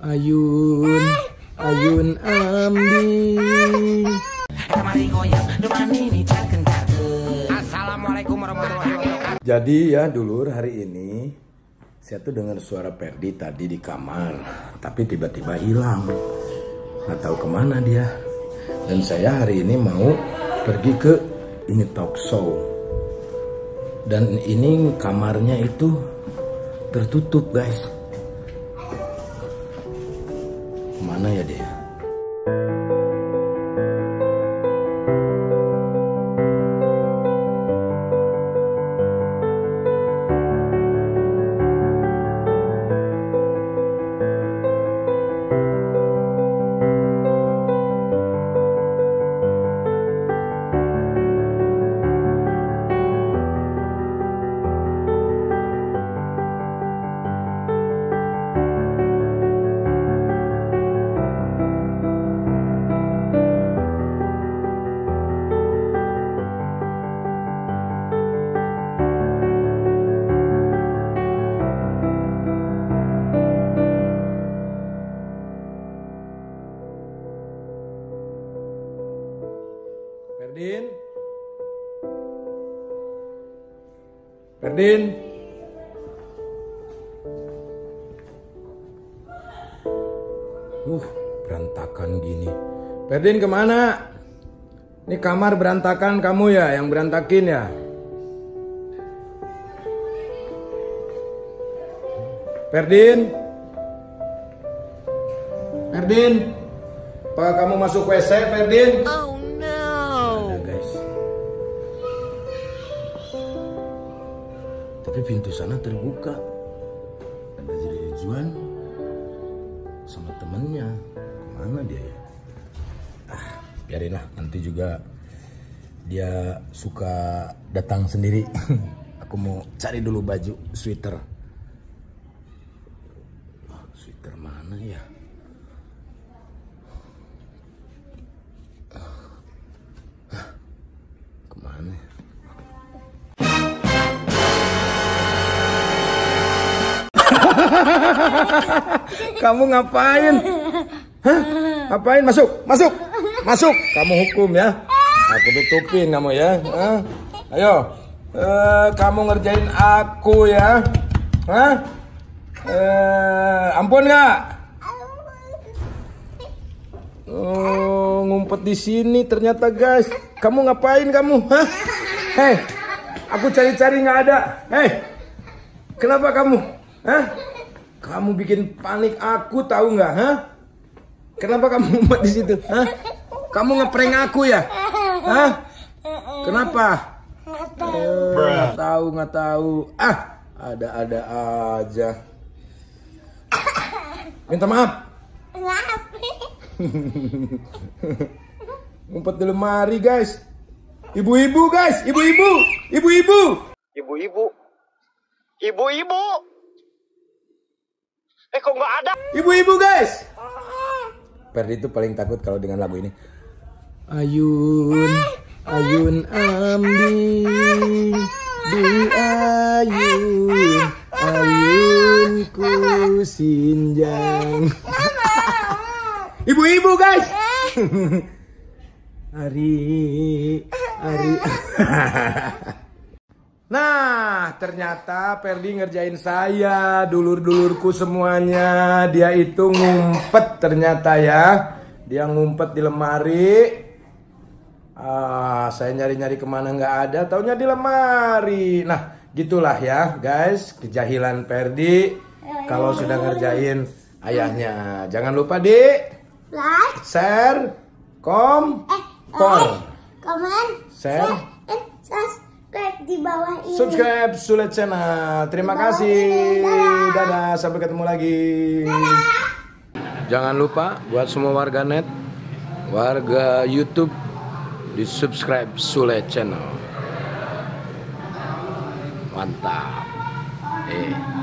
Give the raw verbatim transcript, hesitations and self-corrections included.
Ayun, ayun ambing. Assalamualaikum warahmatullahi wabarakatuh. Jadi ya dulur, hari ini saya tuh dengar suara Ferdi tadi di kamar, tapi tiba-tiba hilang. Nggak tahu kemana dia. Dan saya hari ini mau pergi ke ini talkshow. Dan ini kamarnya itu tertutup, guys. Mana ya dia? Ferdin, Ferdin, uh berantakan gini. Ferdin kemana? Ini kamar berantakan kamu ya, yang berantakin ya. Ferdin, Ferdin, apa kamu masuk W C, Ferdin? Oh. Tapi pintu sana terbuka, ada jadi tujuan sama temennya. Kemana dia ya? Ah, biarin lah, nanti juga dia suka datang sendiri. Aku mau cari dulu baju sweater. Oh, sweater mana ya? Ah, kemana ya? Kamu ngapain? Hah? Ngapain? Masuk, masuk, masuk. Kamu hukum ya. Aku tutupin kamu ya. Hah? Ayo, eh, kamu ngerjain aku ya. Hah? Eh, ampun nggak? Oh, ngumpet di sini ternyata guys. Kamu ngapain kamu? Hah? Hei, aku cari-cari nggak ada. Hei, kenapa kamu? Hah? Kamu bikin panik aku tahu nggak, hah? Kenapa kamu ngumpet di situ, hah? Kamu ngeprank aku ya, hah? Kenapa? Nggak tahu, nggak tahu. Ah, ada-ada aja. Minta maaf. Ngumpet di lemari guys. Ibu-ibu guys, ibu-ibu, ibu-ibu, ibu-ibu, ibu-ibu. Eh kok nggak ada? Ibu-ibu guys. Ferdi itu paling takut kalau dengan lagu ini. Ayun, ayun ambing, di ayun, ayunku sinjang. Ibu-ibu guys. Ari, ari. Nah, ternyata Ferdi ngerjain saya, dulur-dulurku semuanya. Dia itu ngumpet ternyata ya. Dia ngumpet di lemari. Ah, saya nyari-nyari kemana nggak ada, taunya di lemari. Nah, gitulah ya guys, kejahilan Ferdi kalau sudah ngerjain ayahnya. Jangan lupa di like, share, kom, eh, like, comment, share, subscribe. Di bawah ini. Subscribe Sule Channel. Terima kasih. Dadah. Dadah, sampai ketemu lagi. Dadah. Jangan lupa buat semua warganet, warga YouTube, di subscribe Sule Channel. Mantap. Eh.